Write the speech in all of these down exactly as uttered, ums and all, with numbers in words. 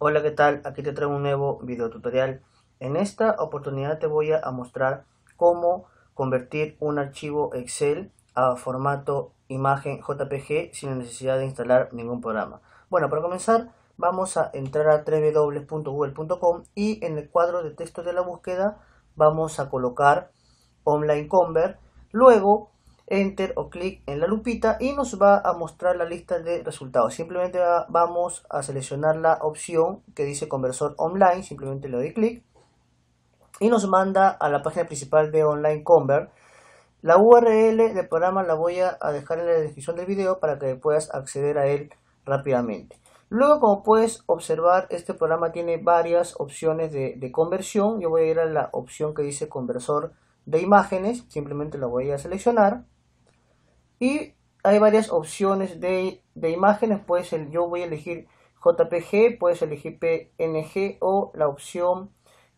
Hola, ¿qué tal? Aquí te traigo un nuevo video tutorial. En esta oportunidad te voy a mostrar cómo convertir un archivo Excel a formato imagen J P G sin la necesidad de instalar ningún programa. Bueno, para comenzar vamos a entrar a w w w punto google punto com y en el cuadro de texto de la búsqueda vamos a colocar Online Convert, luego Enter o clic en la lupita y nos va a mostrar la lista de resultados. Simplemente vamos a seleccionar la opción que dice conversor online, simplemente le doy clic y nos manda a la página principal de Online Convert. La U R L del programa la voy a dejar en la descripción del video para que puedas acceder a él rápidamente. Luego, como puedes observar, este programa tiene varias opciones de, de conversión. Yo voy a ir a la opción que dice conversor de imágenes, simplemente la voy a seleccionar. Y hay varias opciones de, de imágenes, pues el, yo voy a elegir J P G, puedes elegir P N G o la opción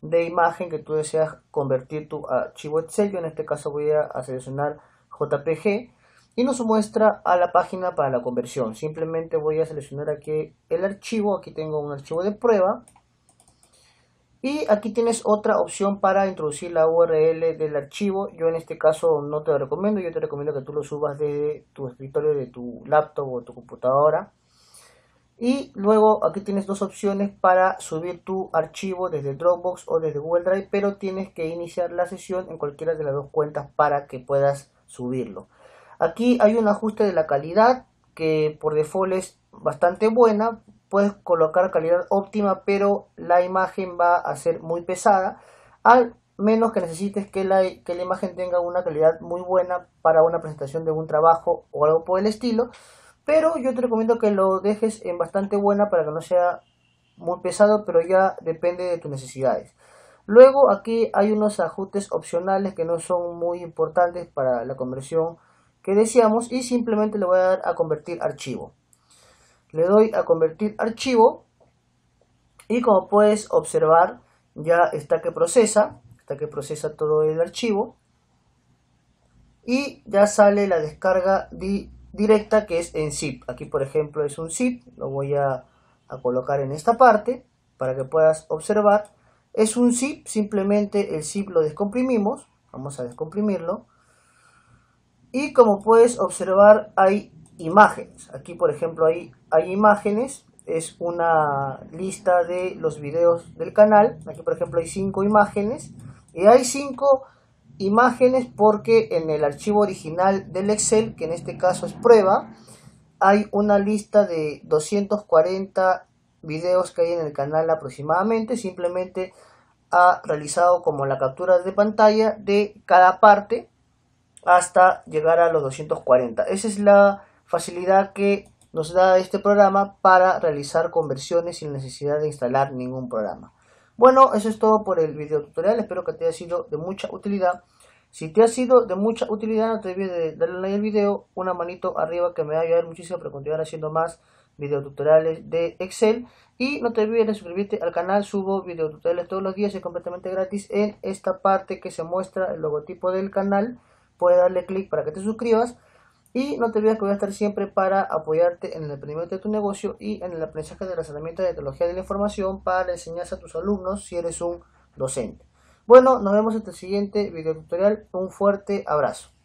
de imagen que tú deseas convertir tu archivo Excel. Yo en este caso voy a, a seleccionar J P G y nos muestra a la página para la conversión. Simplemente voy a seleccionar aquí el archivo, aquí tengo un archivo de prueba. Y aquí tienes otra opción para introducir la U R L del archivo. Yo en este caso no te lo recomiendo, yo te recomiendo que tú lo subas desde tu escritorio, de tu laptop o tu computadora. Y luego aquí tienes dos opciones para subir tu archivo desde Dropbox o desde Google Drive, pero tienes que iniciar la sesión en cualquiera de las dos cuentas para que puedas subirlo. Aquí hay un ajuste de la calidad que por default es bastante buena. Puedes colocar calidad óptima, pero la imagen va a ser muy pesada, al menos que necesites que la, que la imagen tenga una calidad muy buena para una presentación de un trabajo o algo por el estilo, pero yo te recomiendo que lo dejes en bastante buena para que no sea muy pesado, pero ya depende de tus necesidades. Luego aquí hay unos ajustes opcionales que no son muy importantes para la conversión que deseamos y simplemente le voy a dar a convertir archivo. Le doy a convertir archivo y como puedes observar ya está que procesa, está que procesa todo el archivo y ya sale la descarga di directa que es en zip. Aquí por ejemplo es un zip, lo voy a, a colocar en esta parte para que puedas observar. Es un zip, simplemente el zip lo descomprimimos, vamos a descomprimirlo y como puedes observar hay imágenes. Aquí por ejemplo hay, hay imágenes, es una lista de los videos del canal. Aquí por ejemplo hay cinco imágenes y hay cinco imágenes porque en el archivo original del Excel, que en este caso es prueba, hay una lista de doscientos cuarenta videos que hay en el canal aproximadamente. Simplemente ha realizado como la captura de pantalla de cada parte hasta llegar a los doscientos cuarenta. Esa es la facilidad que nos da este programa para realizar conversiones sin necesidad de instalar ningún programa. Bueno, eso es todo por el video tutorial. Espero que te haya sido de mucha utilidad. Si te ha sido de mucha utilidad, no te olvides de darle like al video, una manito arriba que me va a ayudar muchísimo para continuar haciendo más video tutoriales de Excel. Y no te olvides de suscribirte al canal, subo video tutoriales todos los días, es completamente gratis. En esta parte que se muestra el logotipo del canal, puedes darle clic para que te suscribas. Y no te olvides que voy a estar siempre para apoyarte en el emprendimiento de tu negocio y en el aprendizaje de las herramientas de tecnología de la información para la enseñanza a tus alumnos si eres un docente. Bueno, nos vemos en el siguiente video tutorial. Un fuerte abrazo.